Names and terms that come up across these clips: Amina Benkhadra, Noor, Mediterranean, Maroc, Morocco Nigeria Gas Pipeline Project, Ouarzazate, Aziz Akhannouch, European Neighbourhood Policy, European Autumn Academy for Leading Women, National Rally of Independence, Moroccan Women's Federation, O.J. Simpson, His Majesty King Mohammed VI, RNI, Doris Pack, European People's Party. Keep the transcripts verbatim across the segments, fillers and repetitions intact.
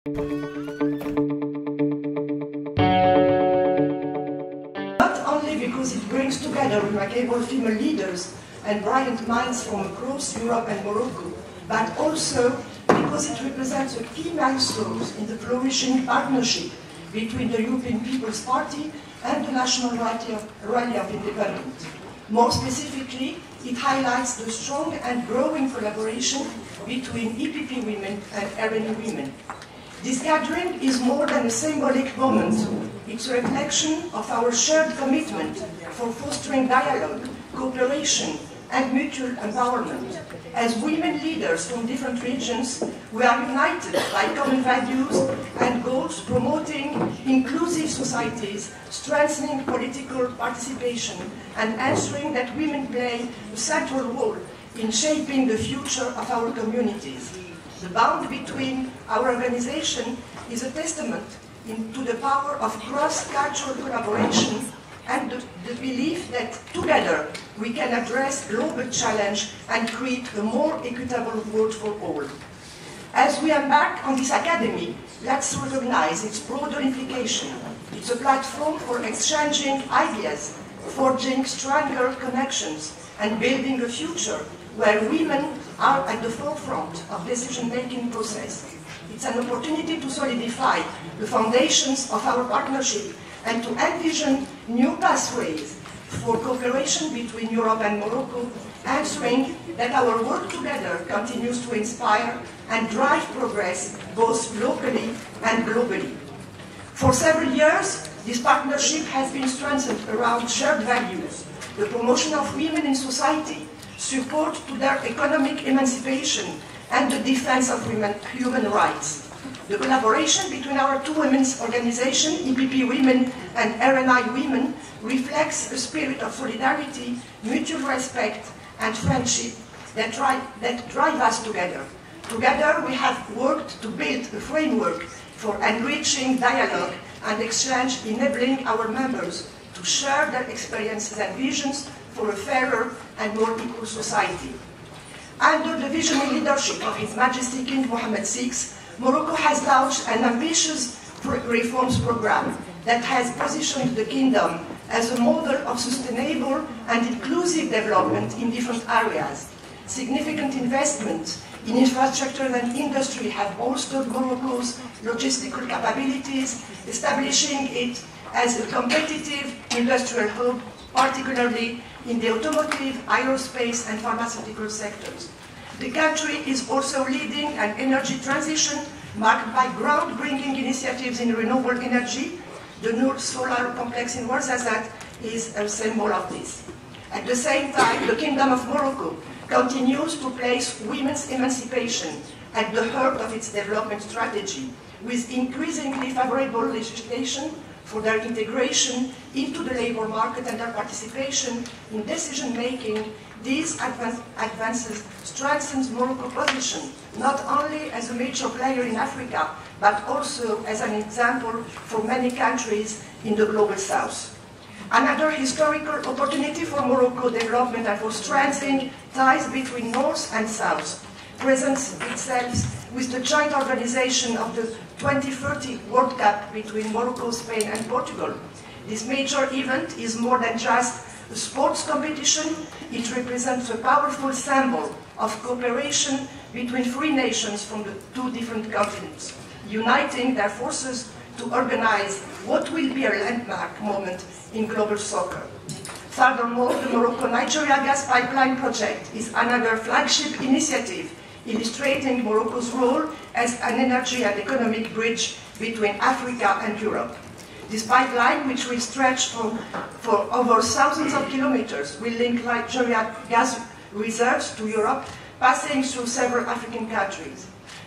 Not only because it brings together remarkable female leaders and brilliant minds from across Europe and Morocco, but also because it represents a key milestone in the flourishing partnership between the European People's Party and the National Rally of Independence. More specifically, it highlights the strong and growing collaboration between E P P women and R N A women. This gathering is more than a symbolic moment. It's a reflection of our shared commitment for fostering dialogue, cooperation, and mutual empowerment. As women leaders from different regions, we are united by common values and goals, promoting inclusive societies, strengthening political participation, and ensuring that women play a central role in shaping the future of our communities. The bond between our organization is a testament in, to the power of cross-cultural collaboration and the, the belief that together we can address global challenge and create a more equitable world for all. As we embark on this academy, let's recognize its broader implication. It's a platform for exchanging ideas, forging stronger connections, and building a future where women are at the forefront of decision-making process. It's an opportunity to solidify the foundations of our partnership and to envision new pathways for cooperation between Europe and Morocco, ensuring that our work together continues to inspire and drive progress both locally and globally. For several years, this partnership has been strengthened around shared values, the promotion of women in society, support to their economic emancipation, and the defense of women, human rights. The collaboration between our two women's organizations, E P P Women and R N I Women, reflects a spirit of solidarity, mutual respect, and friendship that, drive, that drive us together. Together, we have worked to build a framework for enriching dialogue and exchange, enabling our members to share their experiences and visions for a fairer and more equal society. Under the visionary leadership of His Majesty King Mohammed the sixth, Morocco has launched an ambitious reforms program that has positioned the kingdom as a model of sustainable and inclusive development in different areas. Significant investments in infrastructure and industry have bolstered Morocco's logistical capabilities, establishing it as a competitive industrial hub, particularly in the automotive, aerospace, and pharmaceutical sectors. The country is also leading an energy transition marked by groundbreaking initiatives in renewable energy. The Noor solar complex in Ouarzazate is a symbol of this. At the same time, the Kingdom of Morocco continues to place women's emancipation at the heart of its development strategy, with increasingly favorable legislation for their integration into the labor market and their participation in decision-making. These advance, advances strengthen Morocco's position, not only as a major player in Africa, but also as an example for many countries in the global south. Another historical opportunity for Morocco development and for strengthening ties between north and south presents itself with the joint organization of the twenty thirty World Cup between Morocco, Spain, and Portugal. This major event is more than just a sports competition. It represents a powerful symbol of cooperation between three nations from the two different continents, uniting their forces to organize what will be a landmark moment in global soccer. Furthermore, the Morocco Nigeria Gas Pipeline Project is another flagship initiative illustrating Morocco's role as an energy and economic bridge between Africa and Europe. This pipeline, which will stretch for, for over thousands of kilometers, will link Nigeria gas reserves to Europe, passing through several African countries.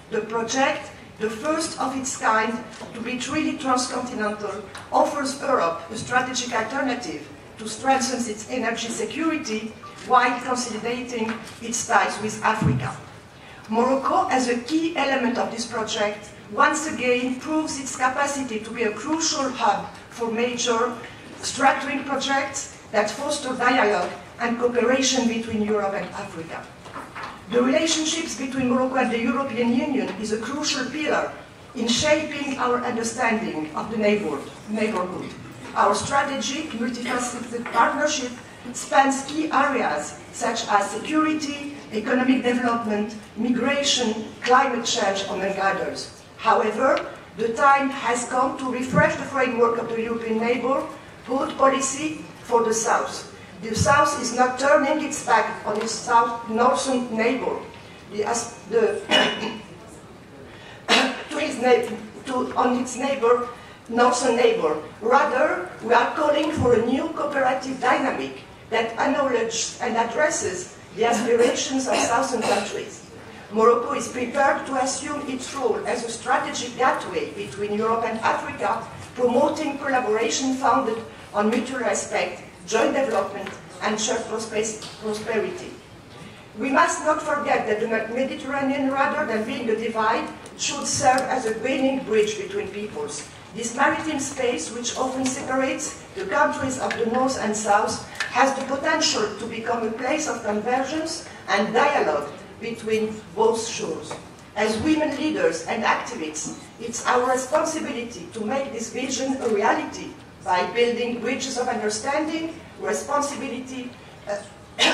The project, the first of its kind to be truly transcontinental, offers Europe a strategic alternative to strengthen its energy security while consolidating its ties with Africa. Morocco, as a key element of this project, once again proves its capacity to be a crucial hub for major structuring projects that foster dialogue and cooperation between Europe and Africa. The relationships between Morocco and the European Union is a crucial pillar in shaping our understanding of the neighborhood. Our strategic multifaceted partnership spans key areas such as security, economic development, migration, climate change, among others. However, the time has come to refresh the framework of the European Neighbourhood Policy for the South. The South is not turning its back on its south northern neighbour. To, on its neighbor, northern neighbor. Rather, we are calling for a new cooperative dynamic that acknowledges and addresses the aspirations of southern countries. Morocco is prepared to assume its role as a strategic gateway between Europe and Africa, promoting collaboration founded on mutual respect, joint development, and shared prosperity. We must not forget that the Mediterranean, rather than being a divide, should serve as a bridging bridge between peoples. This maritime space, which often separates the countries of the North and South, has the potential to become a place of convergence and dialogue between both shores. As women leaders and activists, it's our responsibility to make this vision a reality by building bridges of understanding, responsibility uh,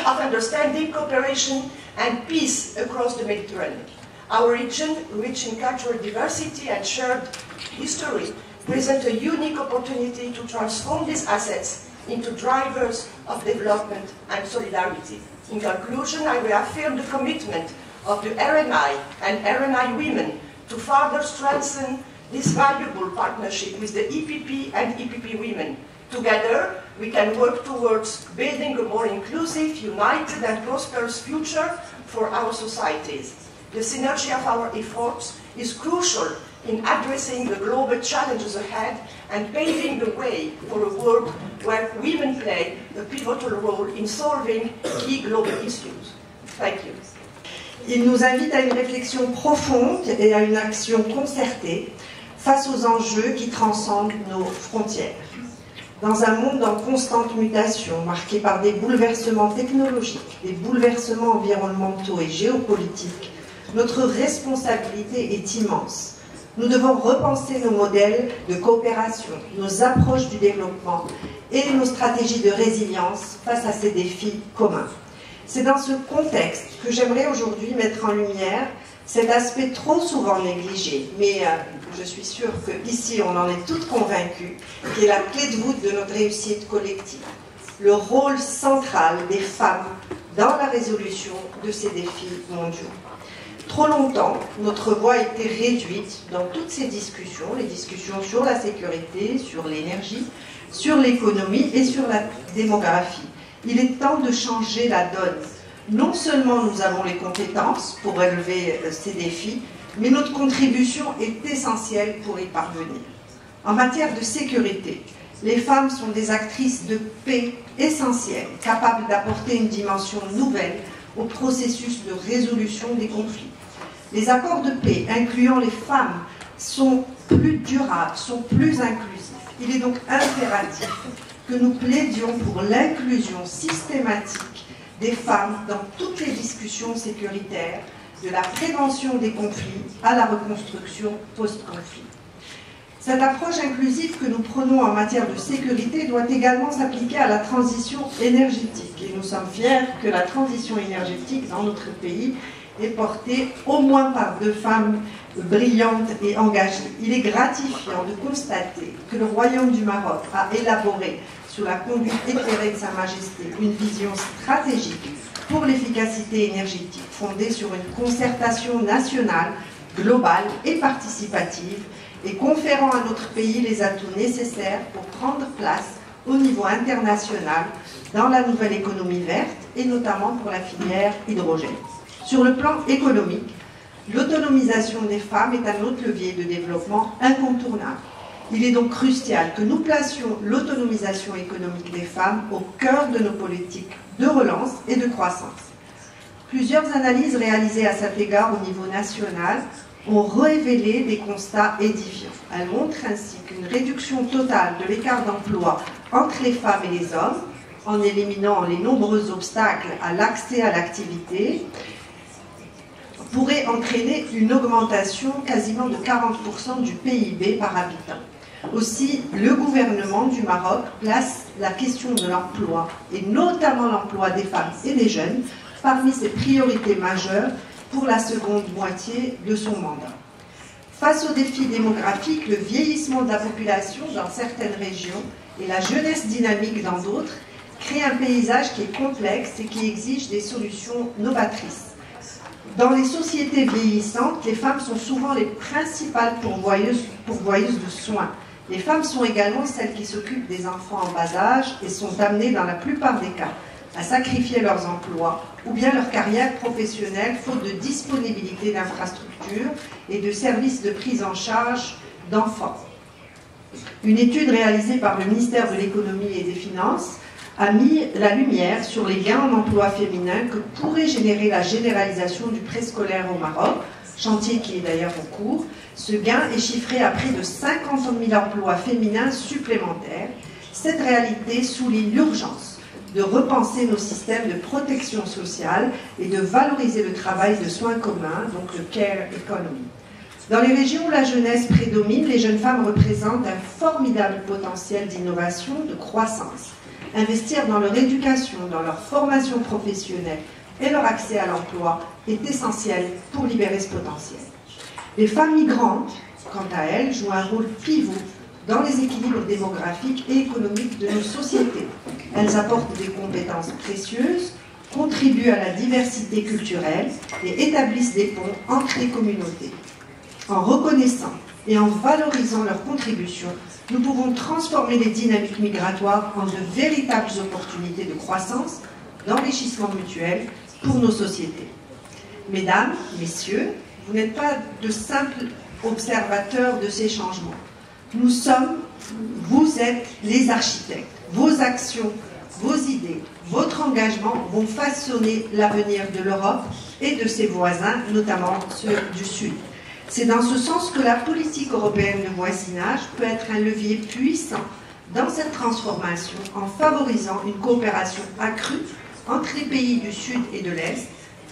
of understanding, cooperation, and peace across the Mediterranean. Our region, rich in cultural diversity and shared history, presents a unique opportunity to transform these assets into drivers of development and solidarity. In conclusion, I reaffirm the commitment of the R N I and R N I women to further strengthen this valuable partnership with the E P P and E P P women. Together, we can work towards building a more inclusive, united, and prosperous future for our societies. The synergy of our efforts is crucial in addressing the global challenges ahead and paving the way for a world where women play a pivotal role in solving key global issues. Thank you. Il nous invite à une réflexion profonde et à une action concertée face aux enjeux qui transcendent nos frontières. Dans un monde en constante mutation, marqué par des bouleversements technologiques, des bouleversements environnementaux et géopolitiques, notre responsabilité est immense. Nous devons repenser nos modèles de coopération, nos approches du développement et nos stratégies de résilience face à ces défis communs. C'est dans ce contexte que j'aimerais aujourd'hui mettre en lumière cet aspect trop souvent négligé, mais euh, je suis sûre qu'ici on en est toutes convaincues, qui est la clé de voûte de notre réussite collective. Le rôle central des femmes dans la résolution de ces défis mondiaux. Trop longtemps, notre voix a été réduite dans toutes ces discussions, les discussions sur la sécurité, sur l'énergie, sur l'économie et sur la démographie. Il est temps de changer la donne. Non seulement nous avons les compétences pour relever ces défis, mais notre contribution est essentielle pour y parvenir. En matière de sécurité, les femmes sont des actrices de paix essentielles, capables d'apporter une dimension nouvelle au processus de résolution des conflits. Les accords de paix incluant les femmes sont plus durables, sont plus inclusifs. Il est donc impératif que nous plaidions pour l'inclusion systématique des femmes dans toutes les discussions sécuritaires, de la prévention des conflits à la reconstruction post-conflit. Cette approche inclusive que nous prenons en matière de sécurité doit également s'appliquer à la transition énergétique. Et nous sommes fiers que la transition énergétique dans notre pays est portée au moins par deux femmes brillantes et engagées. Il est gratifiant de constater que le Royaume du Maroc a élaboré, sous la conduite éclairée de Sa Majesté, une vision stratégique pour l'efficacité énergétique, fondée sur une concertation nationale, globale et participative, et conférant à notre pays les atouts nécessaires pour prendre place au niveau international dans la nouvelle économie verte et notamment pour la filière hydrogène. Sur le plan économique, l'autonomisation des femmes est un autre levier de développement incontournable. Il est donc crucial que nous placions l'autonomisation économique des femmes au cœur de nos politiques de relance et de croissance. Plusieurs analyses réalisées à cet égard au niveau national ont révélé des constats édifiants. Elles montrent ainsi qu'une réduction totale de l'écart d'emploi entre les femmes et les hommes, en éliminant les nombreux obstacles à l'accès à l'activité, pourrait entraîner une augmentation quasiment de quarante pour cent du P I B par habitant. Aussi, le gouvernement du Maroc place la question de l'emploi, et notamment l'emploi des femmes et des jeunes, parmi ses priorités majeures pour la seconde moitié de son mandat. Face aux défis démographiques, le vieillissement de la population dans certaines régions et la jeunesse dynamique dans d'autres créent un paysage qui est complexe et qui exige des solutions novatrices. Dans les sociétés vieillissantes, les femmes sont souvent les principales pourvoyeuses, pourvoyeuses de soins. Les femmes sont également celles qui s'occupent des enfants en bas âge et sont amenées, dans la plupart des cas, à sacrifier leurs emplois ou bien leur carrière professionnelle faute de disponibilité d'infrastructures et de services de prise en charge d'enfants. Une étude réalisée par le ministère de l'Économie et des Finances a mis la lumière sur les gains en emploi féminin que pourrait générer la généralisation du préscolaire au Maroc, chantier qui est d'ailleurs en cours. Ce gain est chiffré à près de cinquante mille emplois féminins supplémentaires. Cette réalité souligne l'urgence de repenser nos systèmes de protection sociale et de valoriser le travail de soins communs, donc le care economy. Dans les régions où la jeunesse prédomine, les jeunes femmes représentent un formidable potentiel d'innovation, de croissance. Investir dans leur éducation, dans leur formation professionnelle et leur accès à l'emploi est essentiel pour libérer ce potentiel. Les femmes migrantes, quant à elles, jouent un rôle pivot dans les équilibres démographiques et économiques de nos sociétés. Elles apportent des compétences précieuses, contribuent à la diversité culturelle et établissent des ponts entre les communautés. En reconnaissant et en valorisant leurs contributions, nous pouvons transformer les dynamiques migratoires en de véritables opportunités de croissance, d'enrichissement mutuel pour nos sociétés. Mesdames, Messieurs, vous n'êtes pas de simples observateurs de ces changements. Nous sommes, vous êtes les architectes. Vos actions, vos idées, votre engagement vont façonner l'avenir de l'Europe et de ses voisins, notamment ceux du Sud. C'est dans ce sens que la politique européenne de voisinage peut être un levier puissant dans cette transformation en favorisant une coopération accrue entre les pays du Sud et de l'Est,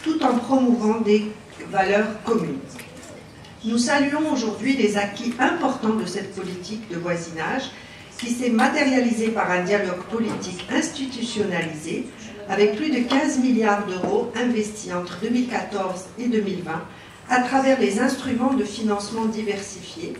tout en promouvant des valeurs communes. Nous saluons aujourd'hui les acquis importants de cette politique de voisinage qui s'est matérialisée par un dialogue politique institutionnalisé avec plus de quinze milliards d'euros investis entre deux mille quatorze et deux mille vingt à travers les instruments de financement diversifiés,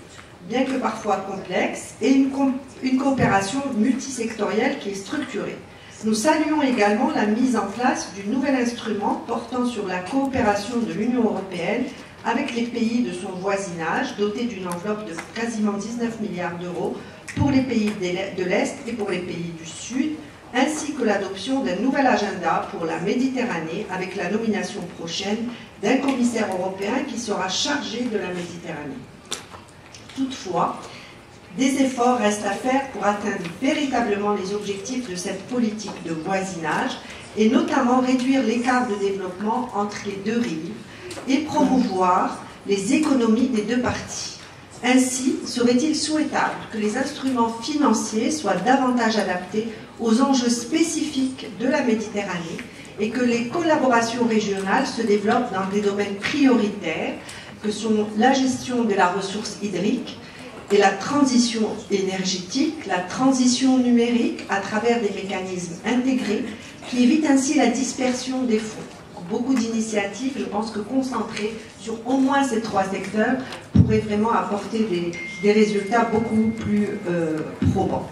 bien que parfois complexes, et une, co une coopération multisectorielle qui est structurée. Nous saluons également la mise en place du nouvel instrument portant sur la coopération de l'Union européenne avec les pays de son voisinage, doté d'une enveloppe de quasiment dix-neuf milliards d'euros pour les pays de l'Est et pour les pays du Sud, ainsi que l'adoption d'un nouvel agenda pour la Méditerranée avec la nomination prochaine d'un commissaire européen qui sera chargé de la Méditerranée. Toutefois, des efforts restent à faire pour atteindre véritablement les objectifs de cette politique de voisinage et notamment réduire l'écart de développement entre les deux rives et promouvoir les économies des deux parties. Ainsi, serait-il souhaitable que les instruments financiers soient davantage adaptés aux enjeux spécifiques de la Méditerranée et que les collaborations régionales se développent dans des domaines prioritaires que sont la gestion de la ressource hydrique et la transition énergétique, la transition numérique à travers des mécanismes intégrés qui évitent ainsi la dispersion des fonds. Beaucoup d'initiatives, je pense que concentrer sur au moins ces trois secteurs pourrait vraiment apporter des, des résultats beaucoup plus euh, probants.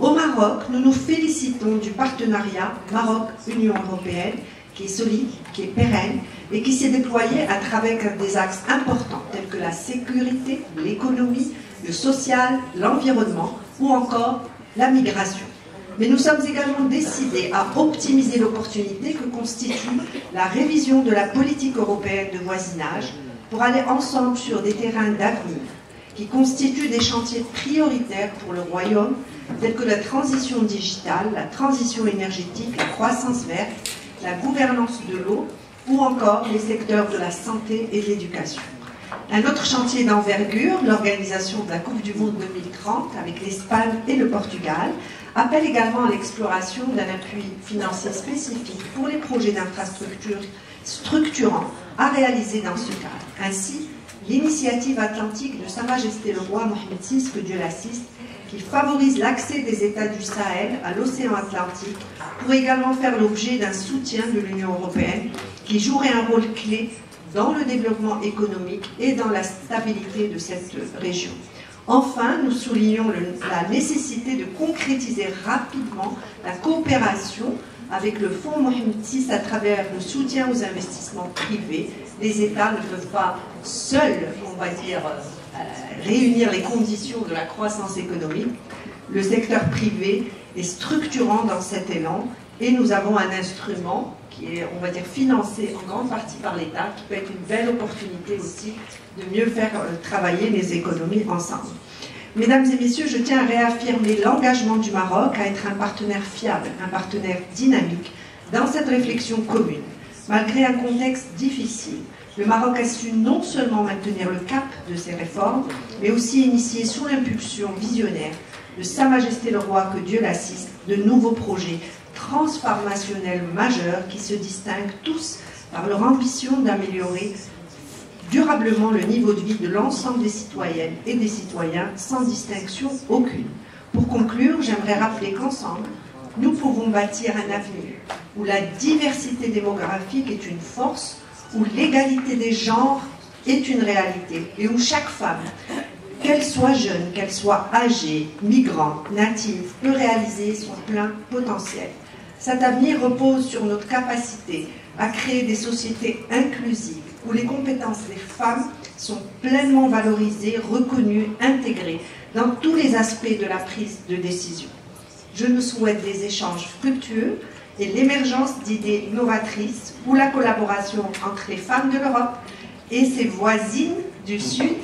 Au Maroc, nous nous félicitons du partenariat Maroc-Union européenne qui est solide, qui est pérenne et qui s'est déployé à travers des axes importants tels que la sécurité, l'économie, le social, l'environnement ou encore la migration. Mais nous sommes également décidés à optimiser l'opportunité que constitue la révision de la politique européenne de voisinage pour aller ensemble sur des terrains d'avenir qui constituent des chantiers prioritaires pour le Royaume, tels que la transition digitale, la transition énergétique, la croissance verte, la gouvernance de l'eau ou encore les secteurs de la santé et de l'éducation. Un autre chantier d'envergure, l'organisation de la Coupe du Monde deux mille trente avec l'Espagne et le Portugal, appelle également à l'exploration d'un appui financier spécifique pour les projets d'infrastructures structurants à réaliser dans ce cadre. Ainsi, l'initiative atlantique de Sa Majesté le Roi Mohammed six, que Dieu l'assiste, qui favorise l'accès des États du Sahel à l'océan Atlantique, pourrait également faire l'objet d'un soutien de l'Union européenne qui jouerait un rôle clé dans le développement économique et dans la stabilité de cette région. Enfin, nous soulignons le, la nécessité de concrétiser rapidement la coopération avec le Fonds Mohammed six à travers le soutien aux investissements privés. Les États ne peuvent pas seuls, on va dire, réunir les conditions de la croissance économique. Le secteur privé est structurant dans cet élan et nous avons un instrument qui est, on va dire, financé en grande partie par l'État, qui peut être une belle opportunité aussi de mieux faire travailler les économies ensemble. Mesdames et messieurs, je tiens à réaffirmer l'engagement du Maroc à être un partenaire fiable, un partenaire dynamique dans cette réflexion commune. Malgré un contexte difficile, le Maroc a su non seulement maintenir le cap de ses réformes, mais aussi initier sous l'impulsion visionnaire de Sa Majesté le Roi, que Dieu l'assiste, de nouveaux projets transformationnels majeurs qui se distinguent tous par leur ambition d'améliorer durablement le niveau de vie de l'ensemble des citoyennes et des citoyens sans distinction aucune. Pour conclure, j'aimerais rappeler qu'ensemble, nous pouvons bâtir un avenir où la diversité démographique est une force, où l'égalité des genres est une réalité et où chaque femme, qu'elle soit jeune, qu'elle soit âgée, migrante, native, peut réaliser son plein potentiel. Cet avenir repose sur notre capacité à créer des sociétés inclusives où les compétences des femmes sont pleinement valorisées, reconnues, intégrées dans tous les aspects de la prise de décision. Je nous souhaite des échanges fructueux et l'émergence d'idées novatrices où la collaboration entre les femmes de l'Europe et ses voisines du Sud,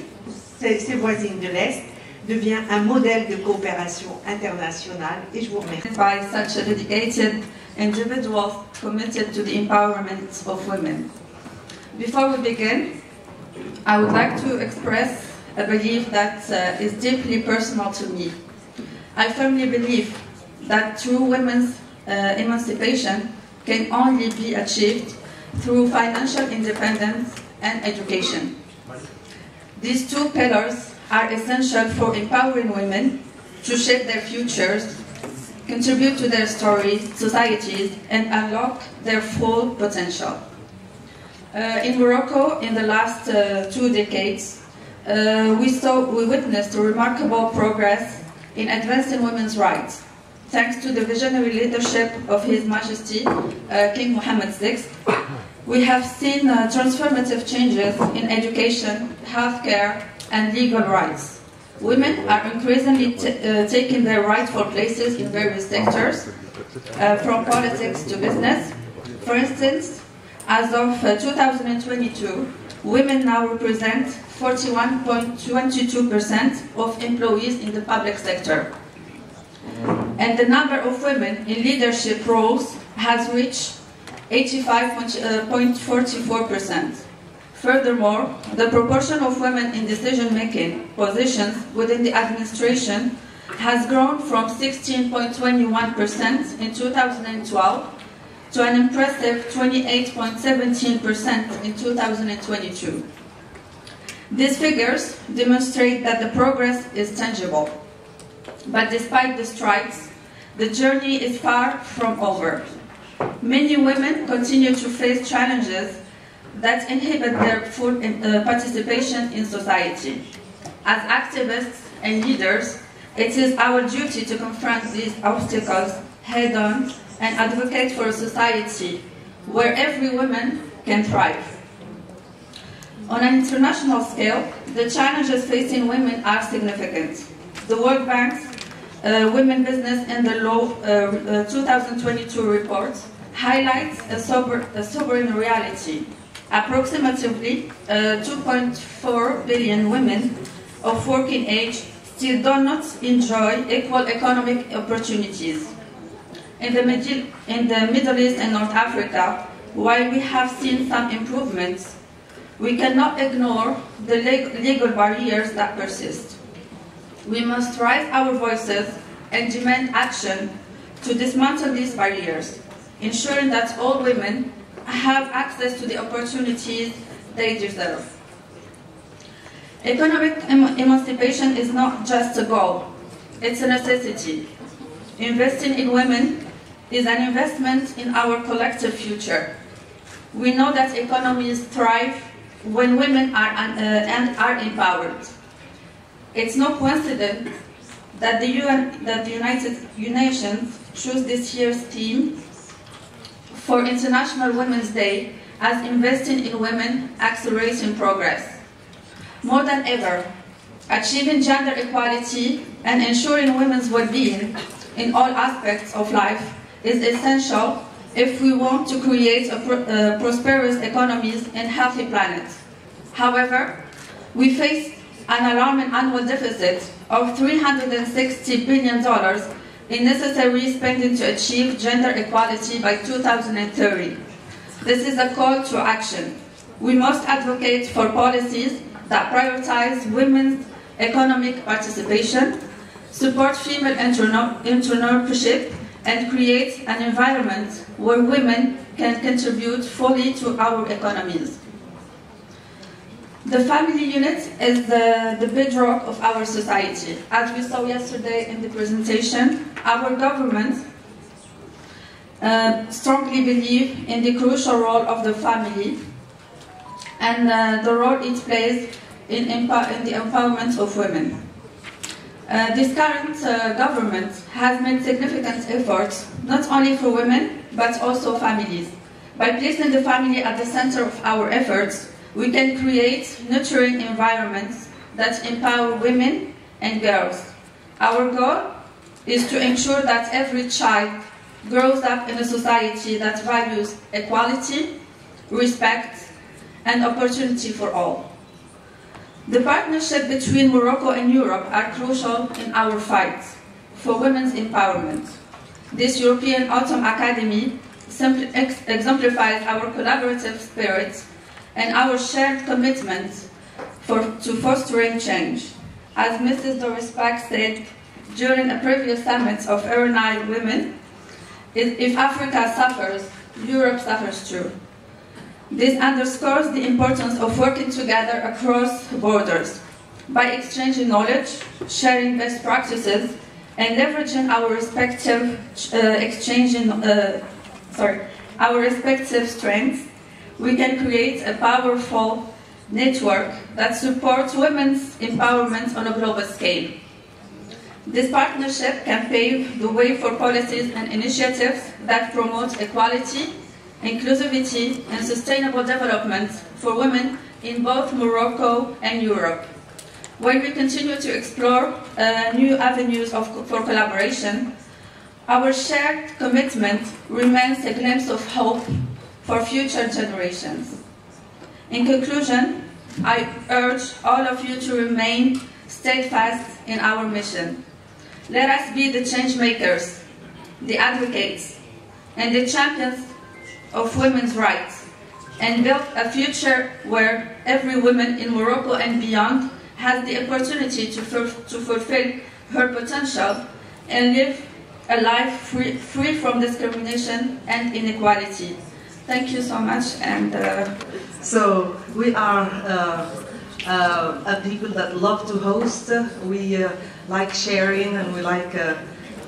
ses, ses voisines de l'Est, devient un modèle de coopération internationale. Et je vous remercie. By such dedicated individuals committed to the empowerment of women. Before we begin, I would like to express a belief that uh, is deeply personal to me. I firmly believe that true women's Uh, emancipation can only be achieved through financial independence and education. These two pillars are essential for empowering women to shape their futures, contribute to their stories, societies, and unlock their full potential. Uh, in Morocco, in the last uh, two decades, uh, we, saw, we witnessed remarkable progress in advancing women's rights, thanks to the visionary leadership of His Majesty uh, King Mohammed the Sixth, we have seen uh, transformative changes in education, healthcare, and legal rights. Women are increasingly t uh, taking their rightful places in various sectors, uh, from politics to business. For instance, as of uh, two thousand twenty-two, women now represent forty-one point two two percent of employees in the public sector. And the number of women in leadership roles has reached eighty-five point four four percent. Furthermore, the proportion of women in decision-making positions within the administration has grown from sixteen point two one percent in two thousand twelve to an impressive twenty-eight point one seven percent in two thousand twenty-two. These figures demonstrate that the progress is tangible. But despite the strides, the journey is far from over. Many women continue to face challenges that inhibit their full participation in society. As activists and leaders, it is our duty to confront these obstacles head-on and advocate for a society where every woman can thrive. On an international scale, the challenges facing women are significant. The World Bank's uh, Women Business and the Law uh, uh, twenty twenty-two report highlights a, sober, a sobering reality. Approximately uh, two point four billion women of working age still do not enjoy equal economic opportunities. In the, Midi in the Middle East and North Africa, while we have seen some improvements, we cannot ignore the leg legal barriers that persist. We must raise our voices and demand action to dismantle these barriers, ensuring that all women have access to the opportunities state yourselves. Economic em emancipation is not just a goal, it's a necessity. Investing in women is an investment in our collective future. We know that economies thrive when women are, uh, and are empowered. It's no coincidence that the, U N, that the United Nations chose this year's theme for International Women's Day as Investing in Women, Accelerating Progress. More than ever, achieving gender equality and ensuring women's well-being in all aspects of life is essential if we want to create a pro uh, prosperous economies and healthy planet. However, we face an alarming annual deficit of three hundred sixty billion dollars in necessary spending to achieve gender equality by two thousand thirty. This is a call to action. We must advocate for policies that prioritize women's economic participation, support female entrepreneurship, and create an environment where women can contribute fully to our economies. The family unit is the, the bedrock of our society. As we saw yesterday in the presentation, our government uh, strongly believes in the crucial role of the family and uh, the role it plays in, empower in the empowerment of women. Uh, this current uh, government has made significant efforts, not only for women, but also families. By placing the family at the center of our efforts, we can create nurturing environments that empower women and girls. Our goal is to ensure that every child grows up in a society that values equality, respect, and opportunity for all. The partnership between Morocco and Europe are crucial in our fight for women's empowerment. This European Autumn Academy exemplifies our collaborative spirit and our shared commitment for, to fostering change. As Missus Doris Pack said during a previous summit of European women, if Africa suffers, Europe suffers too. This underscores the importance of working together across borders by exchanging knowledge, sharing best practices, and leveraging our respective uh, exchanging uh, sorry our respective strengths. We can create a powerful network that supports women's empowerment on a global scale. This partnership can pave the way for policies and initiatives that promote equality, inclusivity, and sustainable development for women in both Morocco and Europe. While we continue to explore uh, new avenues of, for collaboration, our shared commitment remains a glimpse of hope for future generations. In conclusion, I urge all of you to remain steadfast in our mission. Let us be the change makers, the advocates, and the champions of women's rights, and build a future where every woman in Morocco and beyond has the opportunity to, to fulfill her potential and live a life free, free from discrimination and inequality. Thank you so much. And uh... so we are uh, uh, a people that love to host. We uh, like sharing, and we like uh,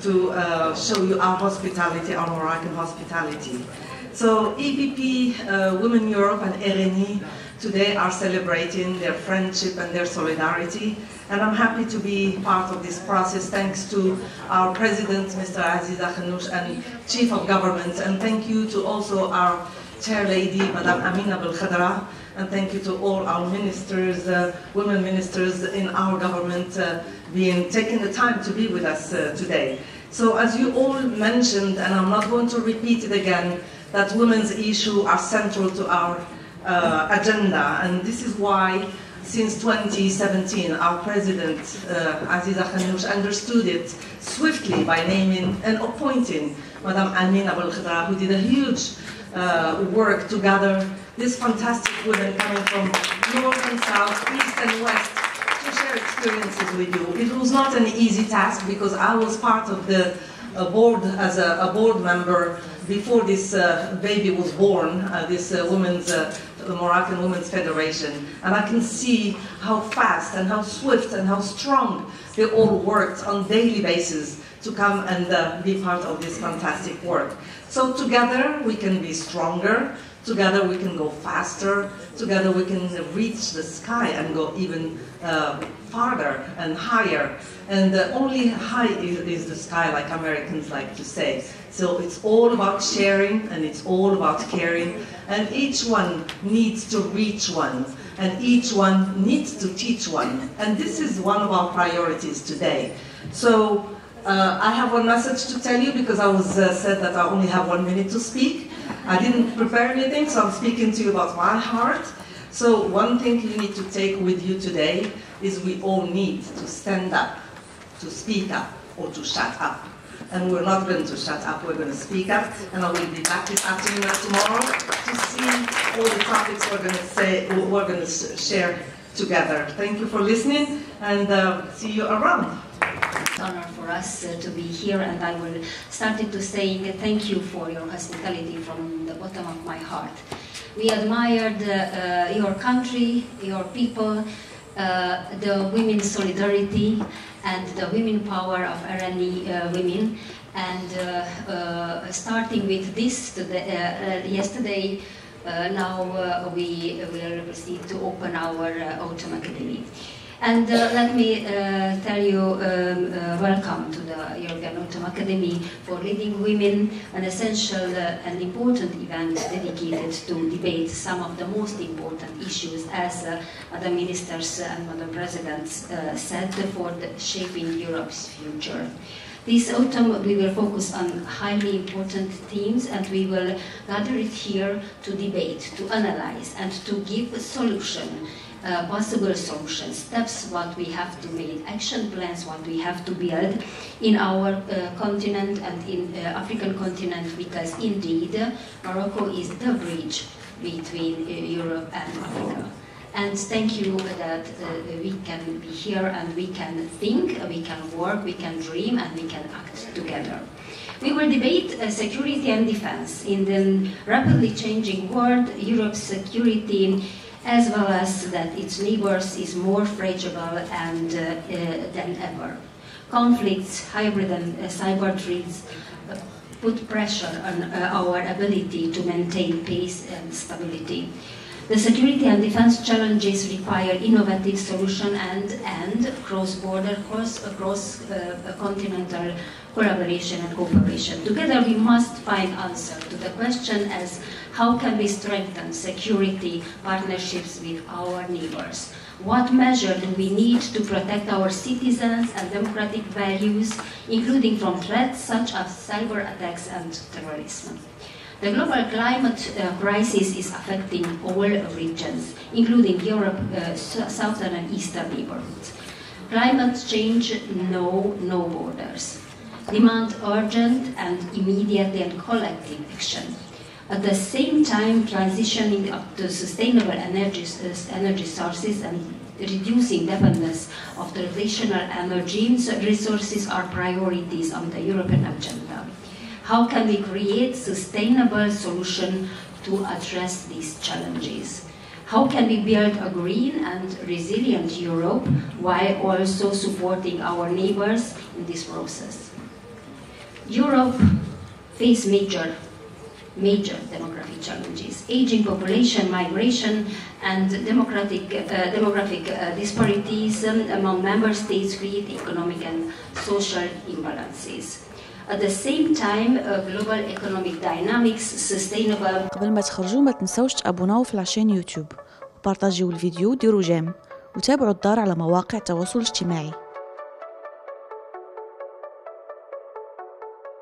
to uh, show you our hospitality, our Moroccan hospitality. So E P P, uh, Women Europe, and R N E today are celebrating their friendship and their solidarity. And I'm happy to be part of this process, thanks to our president, Mister Aziz Akhannouch, and chief of government. And thank you to also our chair lady, Madame Amina Benkhadra. And thank you to all our ministers, uh, women ministers in our government, uh, being taking the time to be with us uh, today. So as you all mentioned, and I'm not going to repeat it again, that women's issues are central to our uh, agenda. And this is why, since twenty seventeen, our president, uh, Aziz Akhannouch, understood it swiftly by naming and appointing Madame Amina Benkhadra, who did a huge uh, work to gather these fantastic women coming from north and south, east and west, to share experiences with you. It was not an easy task, because I was part of the uh, board, as a, a board member, before this uh, baby was born, uh, this uh, woman's uh, the Moroccan Women's Federation, and I can see how fast and how swift and how strong they all worked on a daily basis to come and uh, be part of this fantastic work. So together we can be stronger, together we can go faster, together we can reach the sky and go even uh, farther and higher. And uh, only high is, is the sky, like Americans like to say. So it's all about sharing and it's all about caring. And each one needs to reach one. And each one needs to teach one. And this is one of our priorities today. So uh, I have one message to tell you, because I was uh, said that I only have one minute to speak. I didn't prepare anything, so I'm speaking to you about my heart. So one thing you need to take with you today is we all need to stand up, to speak up, or to shut up. And we're not going to shut up, we're going to speak up. And I will be back this afternoon and tomorrow to see all the topics we're going to, say, we're going to share together. Thank you for listening, and uh, see you around. It's an honor for us uh, to be here, and I will start to saying uh, thank you for your hospitality from the bottom of my heart. We admired uh, uh, your country, your people, uh, the women's solidarity, and the women power of Irani uh, women. And uh, uh, starting with this today, uh, yesterday, uh, now uh, we will proceed to open our uh, Autumn Academy. And uh, let me uh, tell you, um, uh, welcome to the European Autumn Academy for Leading Women, an essential uh, and important event dedicated to debate some of the most important issues, as uh, other ministers and other presidents uh, said, for the shaping Europe's future. This autumn we will focus on highly important themes, and we will gather it here to debate, to analyze, and to give a solution. Uh, possible solutions, steps, what we have to make, action plans, what we have to build in our uh, continent and in the uh, African continent, because indeed uh, Morocco is the bridge between uh, Europe and Africa. And thank you that uh, we can be here and we can think, we can work, we can dream, and we can act together. We will debate uh, security and defense. In the rapidly changing world, Europe's security, as well as that its neighbors, is more fragile and, uh, uh, than ever. Conflicts, hybrid and uh, cyber threats uh, put pressure on uh, our ability to maintain peace and stability. The security and defense challenges require innovative solutions and, and cross-border, cross-continental uh, collaboration and cooperation. Together we must find answer to the question as how can we strengthen security partnerships with our neighbors? What measures do we need to protect our citizens and democratic values, including from threats such as cyber attacks and terrorism? The global climate uh, crisis is affecting all regions, including Europe, uh, southern and eastern neighborhoods. Climate change knows no borders. Demand urgent and immediate and collective action. At the same time, transitioning up to sustainable energy, uh, energy sources and reducing dependence of the traditional energy resources are priorities on the European agenda. How can we create sustainable solutions to address these challenges? How can we build a green and resilient Europe while also supporting our neighbors in this process? Europe faces major, major demographic challenges: aging population, migration, and democratic, uh, demographic uh, disparities among member states create economic and social imbalances. At the same time, uh, global economic dynamics, sustainable. قبل ما تخرجوا ما تنسوش تابوناو في العشان يوتيوب وبارطاجيو الفيديو وديروا جيم وتابعوا الدار على مواقع التواصل الاجتماعي.